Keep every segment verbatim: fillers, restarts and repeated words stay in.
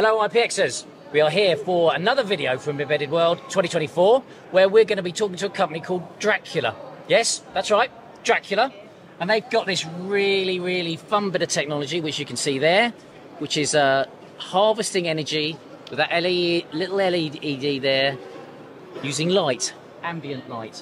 Hello I P Xers, we are here for another video from Embedded World twenty twenty-four, where we're going to be talking to a company called Dracula. Yes, that's right, Dracula. And they've got this really, really fun bit of technology, which you can see there, which is uh, harvesting energy with that L E D, little L E D there, using light, ambient light.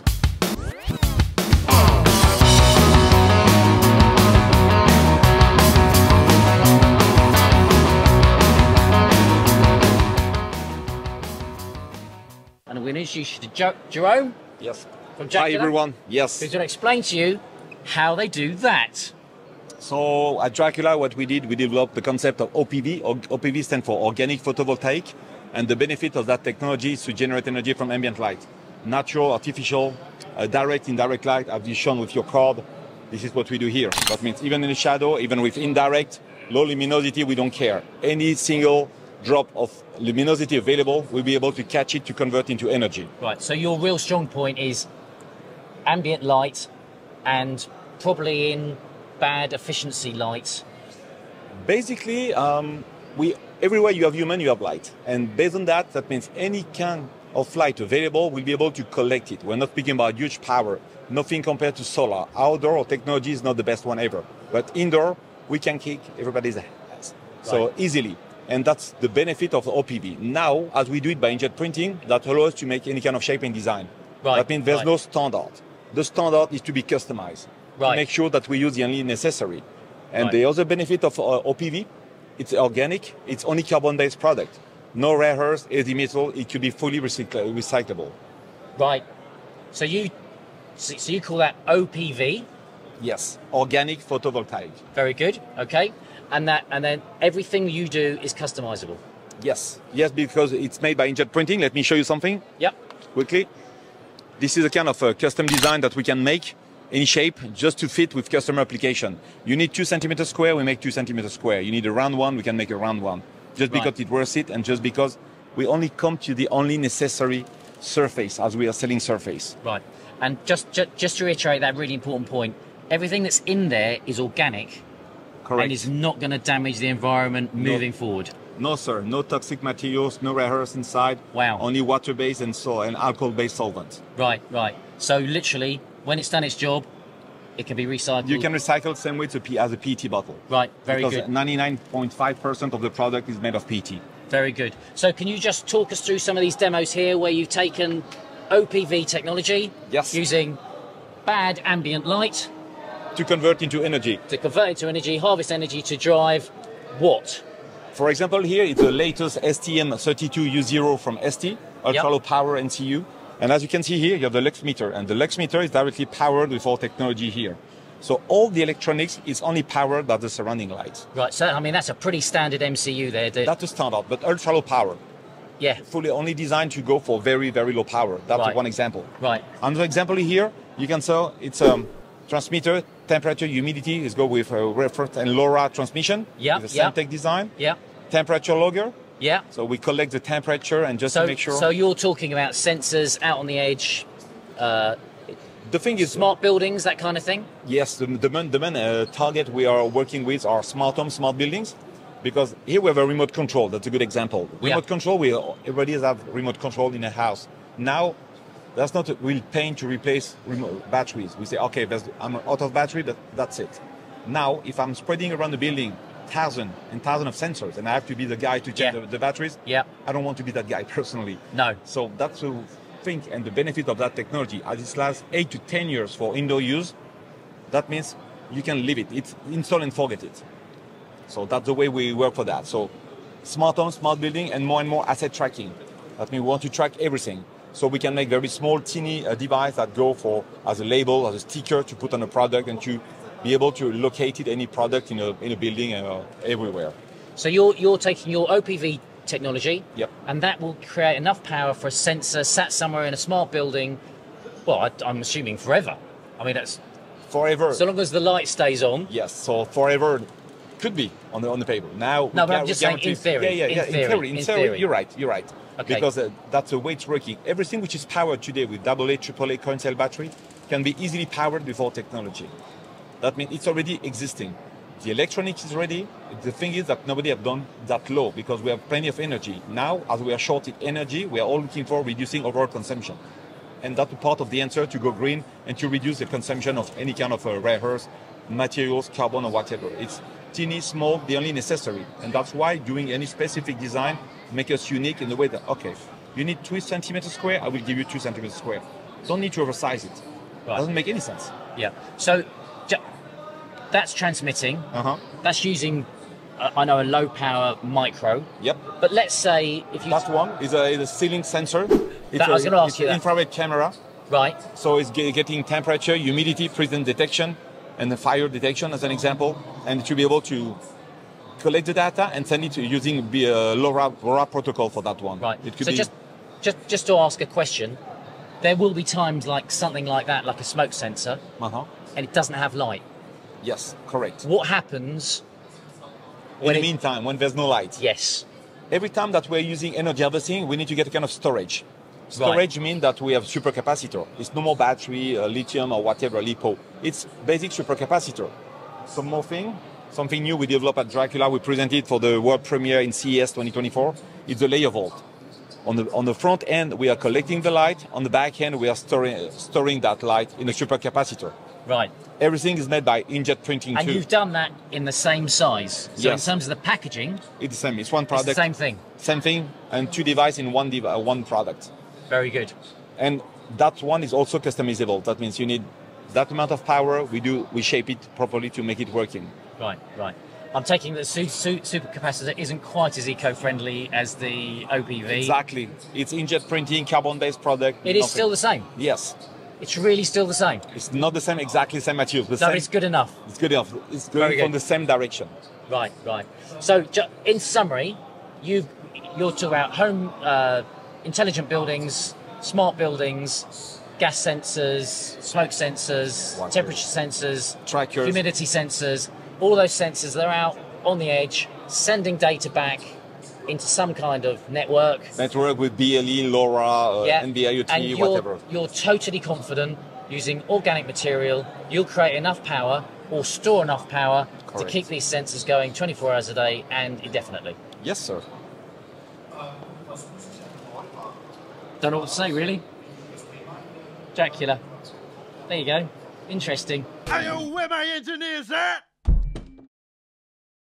And we're going to introduce you to Jerome. Yes. From Dracula. Hi everyone. Yes. Who's going to explain to you how they do that. So at Dracula, what we did, we developed the concept of O P V. O P V stands for organic photovoltaic, and the benefit of that technology is to generate energy from ambient light, natural, artificial, uh, direct, indirect light. As you've shown with your card, this is what we do here. That means even in the shadow, even with indirect, low luminosity, we don't care. Any single drop of luminosity available, we'll be able to catch it to convert into energy. Right, so your real strong point is ambient light and probably in bad efficiency light. Basically, um, we everywhere you have human, you have light. And based on that, that means any kind of light available, we'll be able to collect it. We're not speaking about huge power, nothing compared to solar. Outdoor technology is not the best one ever. But indoor, we can kick everybody's ass. Right. So easily. And that's the benefit of O P V. Now, as we do it by inkjet printing, that allows us to make any kind of shape and design. Right, that means there's right. no standard. The standard is to be customized. Right. To make sure that we use the only necessary. And right. the other benefit of uh, O P V, it's organic, it's only carbon-based product. No rare earths, heavy metal, it could be fully recycl recyclable. Right. So you, so you call that O P V? Yes, organic photovoltaic. Very good, okay. And that, and then everything you do is customizable. Yes, yes, because it's made by inkjet printing. Let me show you something. Yep. Quickly, this is a kind of a custom design that we can make in shape just to fit with customer application. You need two centimeters square, we make two centimeters square. You need a round one, we can make a round one. Just right. because it worth it, and just because we only come to the only necessary surface as we are selling surface. Right. And just ju just to reiterate that really important point, everything that's in there is organic. Correct. And it's not going to damage the environment moving no, forward. No, sir. No toxic materials, no rare earths inside. Wow. Only water-based and so and alcohol-based solvents. Right, right. So literally, when it's done its job, it can be recycled. You can recycle the same way to P as a P E T bottle. Right, very because good. Because ninety-nine point five percent of the product is made of P E T. Very good. So can you just talk us through some of these demos here where you've taken O P V technology yes. using bad ambient light to convert into energy. To convert into energy, harvest energy to drive what? For example, here it's the latest S T M thirty-two U zero from S T, ultra low power N C U. And as you can see here, you have the lux meter, and the lux meter is directly powered with our technology here. So all the electronics is only powered by the surrounding lights. Right, so I mean, that's a pretty standard M C U there. The... That's a standard, but ultra low power. Yeah. Fully only designed to go for very, very low power. That's right. one example. Right. Another example here, you can see it's um, transmitter, temperature, humidity. Let's go with uh, reference and LoRa transmission. Yeah, the same tech design. Yeah. Temperature logger. Yeah. So we collect the temperature and just so, to make sure. So you're talking about sensors out on the edge. Uh, the thing is, smart buildings, that kind of thing. Yes, the the main, the main uh, target we are working with are smart homes, smart buildings, because here we have a remote control. That's a good example. Remote yeah. control. We everybody has remote control in a house now. That's not a real pain to replace remote batteries. We say, okay, I'm out of battery, that, that's it. Now, if I'm spreading around the building thousands and thousands of sensors and I have to be the guy to check yeah. the, the batteries, yeah. I don't want to be that guy personally. No. So that's the thing and the benefit of that technology. As it lasts eight to ten years for indoor use, that means you can leave it. It's install and forget it. So that's the way we work for that. So smart home, smart building, and more and more asset tracking. That means we want to track everything. So we can make very small, teeny uh, device that go for as a label, as a sticker to put on a product and to be able to locate it, any product in a, in a building uh, everywhere. So you're, you're taking your O P V technology yep. and that will create enough power for a sensor sat somewhere in a smart building, well, I, I'm assuming forever. I mean, that's... Forever. So long as the light stays on. Yes, so forever could be on the, on the paper. Now, no, but I'm just saying in theory. Yeah, yeah, yeah, in theory, in theory, in theory. You're right, you're right. Okay. Because uh, that's the way it's working. Everything which is powered today with double A, triple A current cell battery can be easily powered with our technology. That means it's already existing. The electronics is ready. The thing is that nobody have done that low because we have plenty of energy. Now, as we are short in energy, we are all looking for reducing overall consumption. And that's part of the answer to go green and to reduce the consumption of any kind of uh, rare earth, materials, carbon or whatever. It's teeny, small, the only necessary. And that's why doing any specific design makes us unique in the way that, okay, you need two centimeters square, I will give you two centimeters square. Don't need to oversize it. Right. Doesn't make any sense. Yeah. So that's transmitting. Uh-huh. That's using, uh, I know, a low power micro. Yep. But let's say if you... That one is a, is a ceiling sensor. It's that, a, I was going to ask you that. It's an infrared camera. Right. So it's getting temperature, humidity, prison detection, and the fire detection as an example. And it should be able to collect the data and send it to using the uh, LoRa, LoRa protocol for that one. Right. It could so be... just, just, just to ask a question, there will be times like something like that, like a smoke sensor, uh-huh. and it doesn't have light. Yes, correct. What happens in the meantime when there's no light? Yes. Every time that we're using energy harvesting, we need to get a kind of storage. Storage right. means that we have supercapacitor. It's no more battery, uh, lithium or whatever, LiPo. It's basic supercapacitor. Some more thing, something new we developed at Dracula. We presented for the world premiere in C E S twenty twenty-four. It's the layer vault. On the, on the front end, we are collecting the light. On the back end, we are storing, storing that light in a supercapacitor. Right. Everything is made by inkjet printing and too. You've done that in the same size. So yes. in terms of the packaging, it's the same. It's one product. It's the same thing. Same thing, and two devices in one device, one product. Very good. And that one is also customizable. That means you need that amount of power. We do we shape it properly to make it working. Right, right. I'm taking the su su supercapacitor isn't quite as eco-friendly as the O P V. Exactly. It's inkjet printing, carbon-based product. It nothing. Is still the same. Yes. It's really still the same. It's not the same, exactly the same material. No, it's good enough. It's good enough. It's going from the same direction. Right, right. So, in summary, you've, you're talking about home uh, intelligent buildings, smart buildings, gas sensors, smoke sensors, Water. temperature sensors, trackers, humidity sensors. All those sensors, they're out on the edge, sending data back into some kind of network. Network with B L E, LoRa, uh, yeah. N B I O T, and you're, whatever. You're totally confident using organic material, you'll create enough power or store enough power Correct. to keep these sensors going twenty-four hours a day and indefinitely. Yes, sir. Don't know what to say, really. Dracula. There you go. Interesting. Hey, where my engineers at?